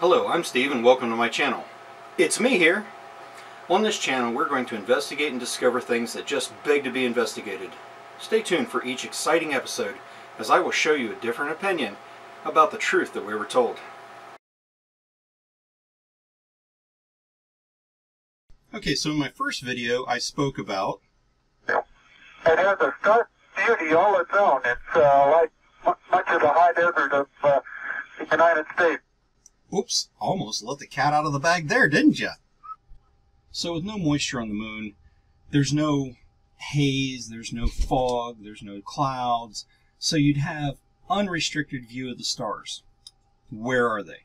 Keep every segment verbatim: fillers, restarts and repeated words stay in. Hello, I'm Steve and welcome to my channel. It's me here! On this channel we're going to investigate and discover things that just beg to be investigated. Stay tuned for each exciting episode as I will show you a different opinion about the truth that we were told. Okay, so in my first video I spoke about... It has a stark beauty all its own. It's uh, like much of the high desert of uh, the United States. Oops, almost let the cat out of the bag there, didn't you? So with no moisture on the moon, there's no haze, there's no fog, there's no clouds, so you'd have unrestricted view of the stars. Where are they?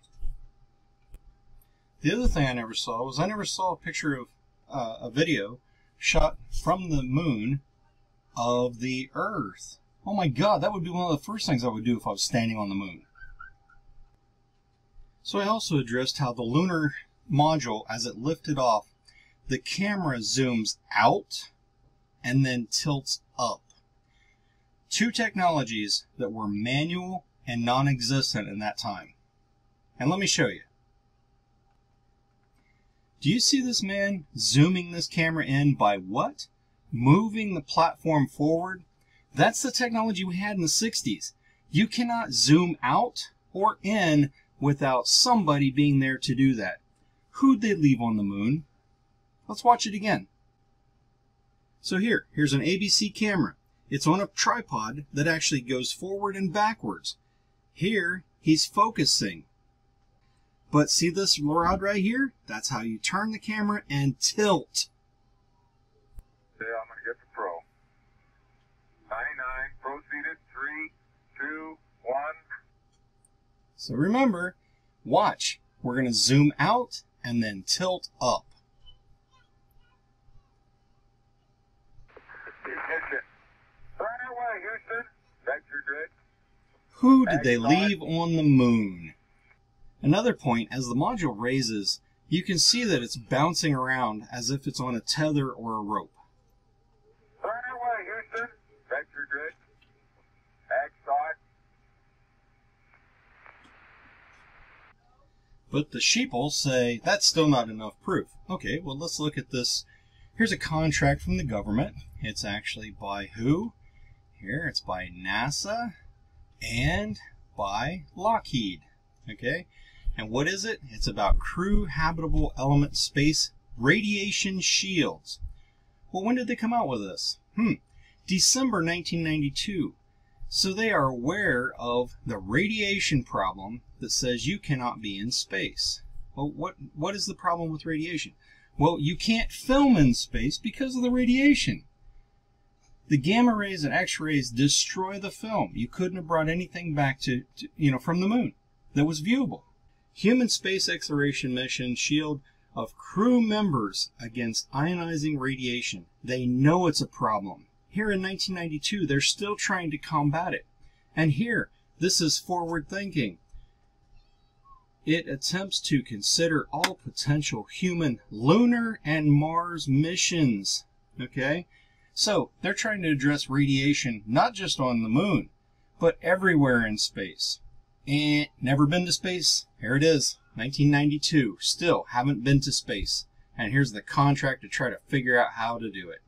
The other thing I never saw was I never saw a picture of uh, a video shot from the moon of the Earth. Oh my God, that would be one of the first things I would do if I was standing on the moon. So I also addressed how the lunar module, as it lifted off, the camera zooms out and then tilts up. Two technologies that were manual and non-existent in that time. And let me show you. Do you see this man zooming this camera in by what? Moving the platform forward? That's the technology we had in the sixties. You cannot zoom out or in without somebody being there to do that. Who'd they leave on the moon? Let's watch it again. So here, here's an A B C camera. It's on a tripod that actually goes forward and backwards. Here, he's focusing. But see this rod right here? That's how you turn the camera and tilt. Yeah, I'm gonna get the pro. ninety-nine, proceeded, three, two, one. So remember, watch, we're going to zoom out and then tilt up. Ignition. Right away, Houston. That's your grid. Who did they leave on the moon? Another point, as the module raises, you can see that it's bouncing around as if it's on a tether or a rope. Right away, Houston. That's your grid. But the sheeple say, that's still not enough proof. Okay, well let's look at this. Here's a contract from the government. It's actually by who? Here, it's by NASA and by Lockheed. Okay, and what is it? It's about crew habitable element space radiation shields. Well, when did they come out with this? Hmm, December nineteen ninety-two. So they are aware of the radiation problem that says you cannot be in space. Well, what, what is the problem with radiation? Well, you can't film in space because of the radiation. The gamma rays and X-rays destroy the film. You couldn't have brought anything back to, to you know, from the moon that was viewable. Human Space Exploration Mission shield of crew members against ionizing radiation. They know it's a problem. Here in nineteen ninety-two, they're still trying to combat it. And here, this is forward thinking. It attempts to consider all potential human lunar and Mars missions. Okay? So, they're trying to address radiation, not just on the moon, but everywhere in space. And never been to space? Here it is, nineteen ninety-two. Still haven't been to space. And here's the contract to try to figure out how to do it.